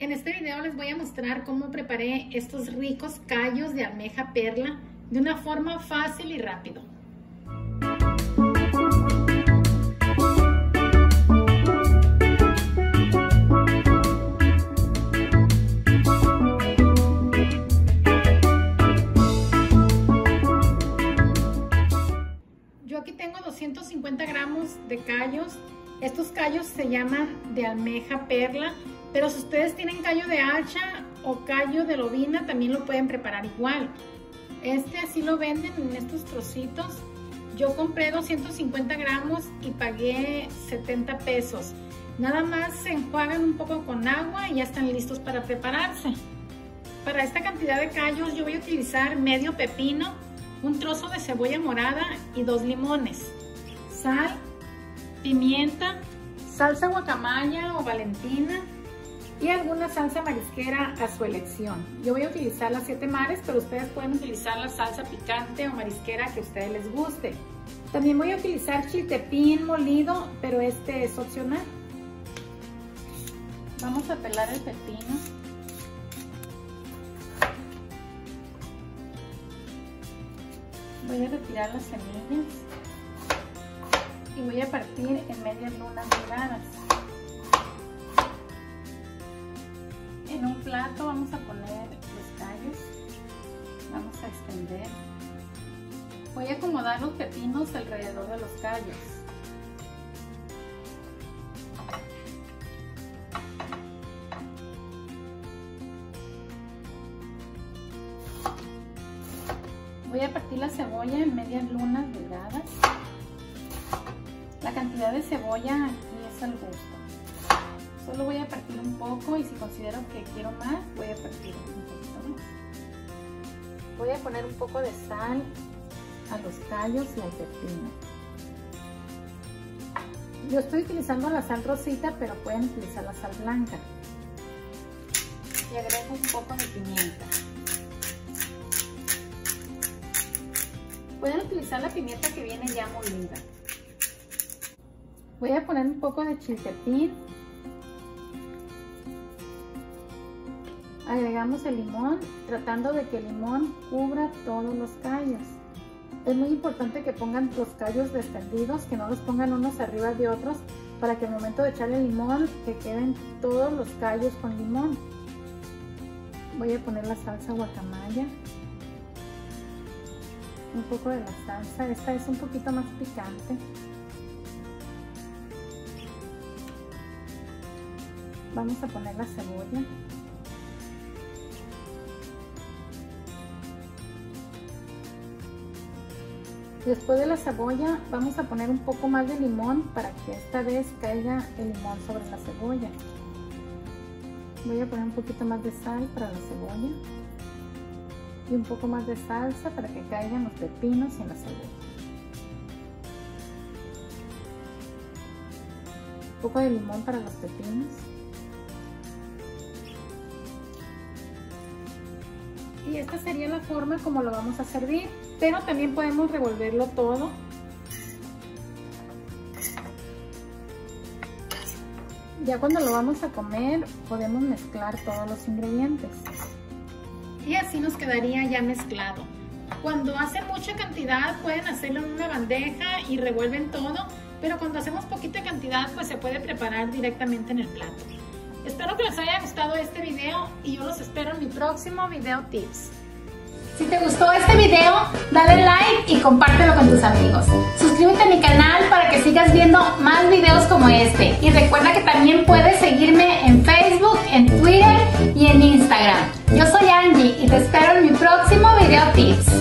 En este video les voy a mostrar cómo preparé estos ricos callos de almeja perla de una forma fácil y rápido. Yo aquí tengo 250 gramos de callos. Estos callos se llaman de almeja perla, pero si ustedes tienen callo de hacha o callo de lobina también lo pueden preparar igual. Así lo venden en estos trocitos. Yo compré 250 gramos y pagué 70 pesos. Nada más se enjuagan un poco con agua y ya están listos para prepararse. Para esta cantidad de callos yo voy a utilizar medio pepino, un trozo de cebolla morada y 2 limones, sal, pimienta, salsa guacamaya o valentina, y alguna salsa marisquera a su elección. Yo voy a utilizar las 7 Mares, pero ustedes pueden utilizar la salsa picante o marisquera que a ustedes les guste. También voy a utilizar chiltepín molido, pero este es opcional. Vamos a pelar el pepino. Voy a retirar las semillas y voy a partir en medias lunas doradas. En un plato vamos a poner los callos, vamos a extender. Voy a acomodar los pepinos alrededor de los callos. Voy a partir la cebolla en medias lunas doradas. La cantidad de cebolla aquí es al gusto. Solo voy a partir un poco y si considero que quiero más, voy a partir un poquito más. Voy a poner un poco de sal a los callos y al pepino. Yo estoy utilizando la sal rosita, pero pueden utilizar la sal blanca. Y agrego un poco de pimienta. Pueden utilizar la pimienta que viene ya molida. Voy a poner un poco de chiltepín. Agregamos el limón, tratando de que el limón cubra todos los callos. Es muy importante que pongan los callos descendidos, que no los pongan unos arriba de otros, para que al momento de echar el limón, que queden todos los callos con limón. Voy a poner la salsa guacamaya. Un poco de la salsa, esta es un poquito más picante. Vamos a poner la cebolla. Después de la cebolla vamos a poner un poco más de limón para que esta vez caiga el limón sobre la cebolla. Voy a poner un poquito más de sal para la cebolla y un poco más de salsa para que caigan los pepinos en la cebolla. Un poco de limón para los pepinos. Y esta sería la forma como lo vamos a servir, pero también podemos revolverlo todo. Ya cuando lo vamos a comer, podemos mezclar todos los ingredientes. Y así nos quedaría ya mezclado. Cuando hacen mucha cantidad, pueden hacerlo en una bandeja y revuelven todo, pero cuando hacemos poquita cantidad, pues se puede preparar directamente en el plato. Espero que les haya gustado este video y yo los espero en mi próximo video tips. Si te gustó este video, dale like y compártelo con tus amigos. Suscríbete a mi canal para que sigas viendo más videos como este. Y recuerda que también puedes seguirme en Facebook, en Twitter y en Instagram. Yo soy Angie y te espero en mi próximo video tips.